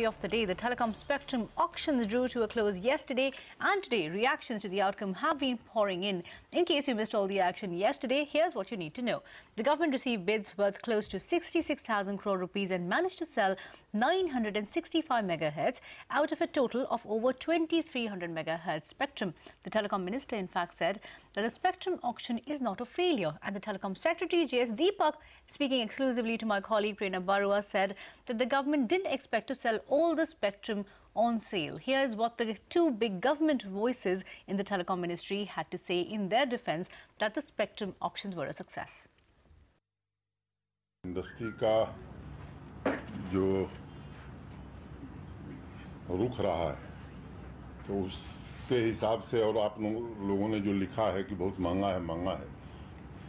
Of the day, the telecom spectrum auctions drew to a close yesterday, and today reactions to the outcome have been pouring in. In case you missed all the action yesterday, here's what you need to know. The government received bids worth close to 66,000 crore rupees and managed to sell 965 megahertz out of a total of over 2300 megahertz spectrum. The telecom minister in fact said that the spectrum auction is not a failure, and the telecom secretary J.S. Deepak, speaking exclusively to my colleague Prerna Barua, said that the government didn't expect to sell all the spectrum on sale. Here's what the two big government voices in the telecom ministry had to say in their defense that the spectrum auctions were a success. Industry का जो रुख रहा है, तो उसके हिसाब से और आप लोगों ने जो लिखा है कि बहुत महंगा है,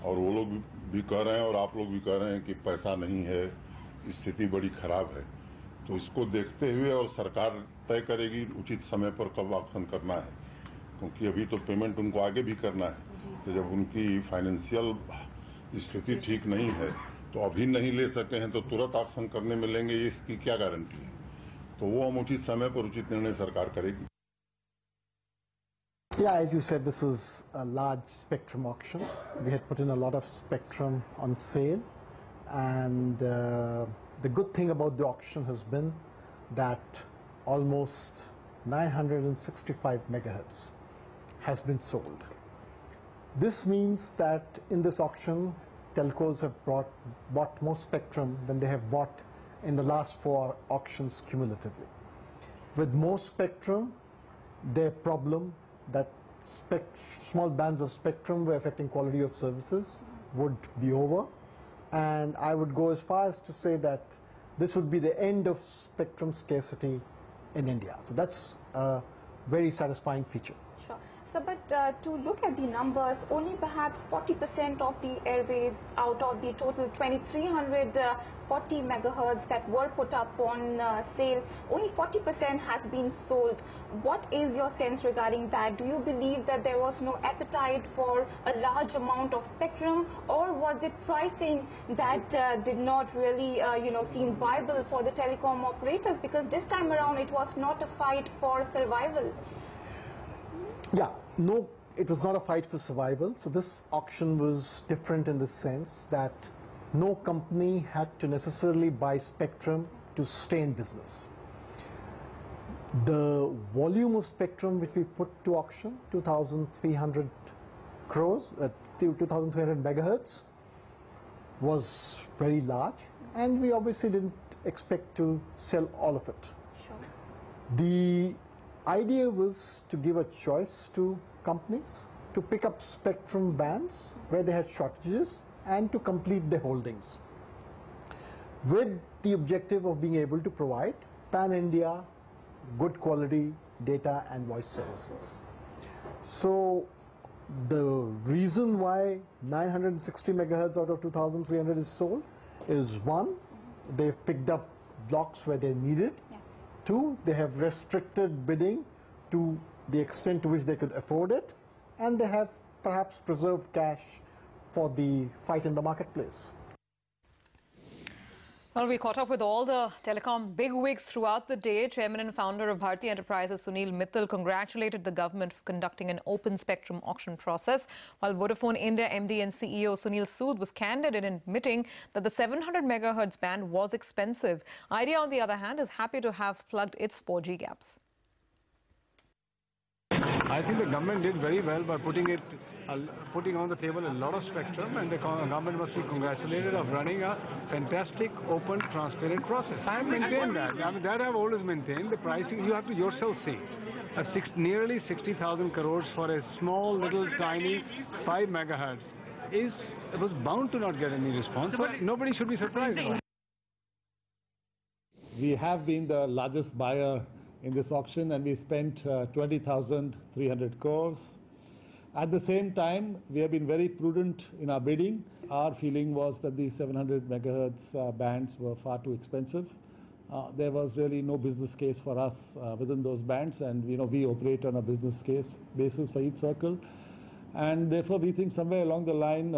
और वो लोग भी कह रहे हैं और आप लोग भी कह रहे हैं कि पैसा नहीं है, स्थिति बड़ी खराब है. तो इसको देखते हुए और सरकार तय करेगी उचित समय पर कब ऑक्शन करना है, क्योंकि अभी तो पेमेंट उनको आगे भी करना है. तो जब उनकी फाइनेंशियल स्थिति ठीक नहीं है तो अभी नहीं ले सके हैं तो तुरंत ऑक्शन करने में लेंगे, इसकी क्या गारंटी है. तो वो हम उचित समय पर उचित निर्णय सरकार करेगी. Yeah, as you said, this was a large spectrum auction. We had put in a lot of spectrum on sale, and the good thing about the auction has been that almost 965 megahertz has been sold. This means that in this auction, telcos have bought more spectrum than they have bought in the last four auctions cumulatively. With more spectrum, their problem that small bands of spectrum were affecting quality of services would be over. And I would go as far as to say that this would be the end of spectrum scarcity in India. So that's a very satisfying feature. Sure. So, but to look at the numbers, only perhaps 40% of the airwaves out of the total 2340 megahertz that were put up on sale, only 40% has been sold. What is your sense regarding that? Do you believe that there was no appetite for a large amount of spectrum, or was it pricing that did not really, seem viable for the telecom operators? Because this time around, it was not a fight for survival. Yeah, no, it was not a fight for survival. So this auction was different in the sense that no company had to necessarily buy spectrum to stay in business. The volume of spectrum which we put to auction, 2,300 crores, 2,300 megahertz, was very large, and we obviously didn't expect to sell all of it. Sure. The idea was to give a choice to companies to pick up spectrum bands where they had shortages and to complete their holdings, with the objective of being able to provide pan-India good quality data and voice services. So the reason why 960 megahertz out of 2300 is sold is, one, they've picked up blocks where they're needed. Two, they have restricted bidding to the extent to which they could afford it, and they have perhaps preserved cash for the fight in the marketplace. Well, we caught up with all the telecom bigwigs throughout the day. Chairman and founder of Bharti Enterprises, Sunil Mittal, congratulated the government for conducting an open spectrum auction process, while Vodafone India MD and CEO Sunil Sood was candid in admitting that the 700 megahertz band was expensive. Idea, on the other hand, is happy to have plugged its 4G gaps. I think the government did very well by putting on the table a lot of spectrum, and the government must be congratulated of running a fantastic, open, transparent process. I maintain that. I mean, that I've always maintained. The pricing, you have to yourself see. Nearly 60,000 crores for a small, little, tiny 5 megahertz was bound to not get any response, but nobody should be surprised. We have been the largest buyer in this auction, and we spent 20,300 crores. At the same time, we have been very prudent in our bidding. Our feeling was that the 700 megahertz bands were far too expensive. There was really no business case for us within those bands, and we operate on a business case basis for each circle, and therefore we think somewhere along the line,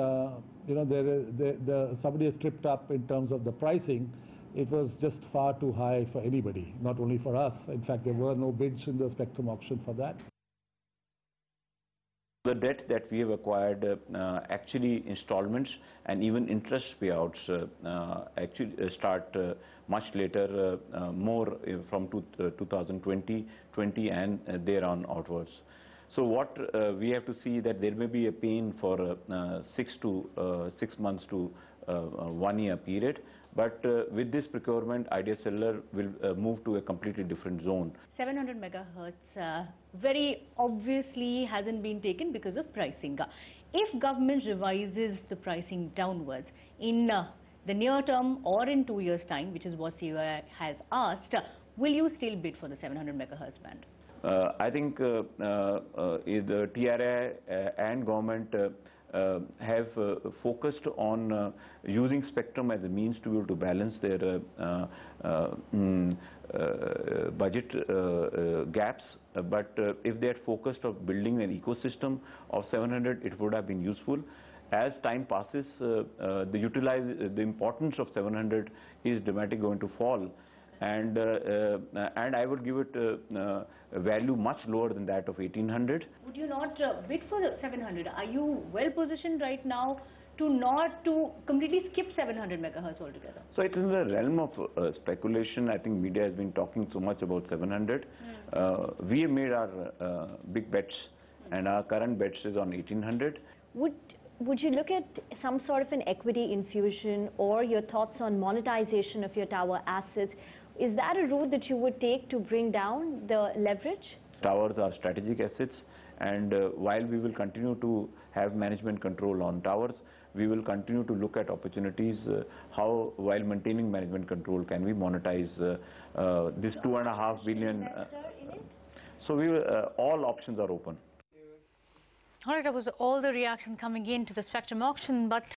somebody has tripped up in terms of the pricing. it was just far too high for anybody, not only for us. In fact, there were no bids in the spectrum auction for that. The debt that we have acquired, actually installments and even interest payouts actually start much later, more from 2020 and thereon outwards. So what we have to see that there may be a pain for 6 months to 1 year period, but with this procurement, Idea Cellular will move to a completely different zone. 700 megahertz very obviously hasn't been taken because of pricing. If government revises the pricing downwards in the near term or in 2 years' time, which is what TIA has asked, will you still bid for the 700 megahertz band? I think the TRAI and government have focused on using spectrum as a means to be able to balance their budget gaps. But if they had focused on building an ecosystem of 700, it would have been useful. As time passes, the importance of 700 is dramatically going to fall. And I would give it a value much lower than that of 1800. Would you not bid for 700? Are you well positioned right now to not to completely skip 700 megahertz altogether? So it is in the realm of speculation. I think media has been talking so much about 700. Mm. We have made our big bets, and our current bets is on 1800. Would you look at some sort of an equity infusion or your thoughts on monetization of your tower assets? Is that a route that you would take to bring down the leverage? Towers are strategic assets, and while we will continue to have management control on towers, we will continue to look at opportunities how, while maintaining management control, can we monetize this 2.5 billion. So we will, all options are open. All right, that was all the reaction coming in to the spectrum auction, but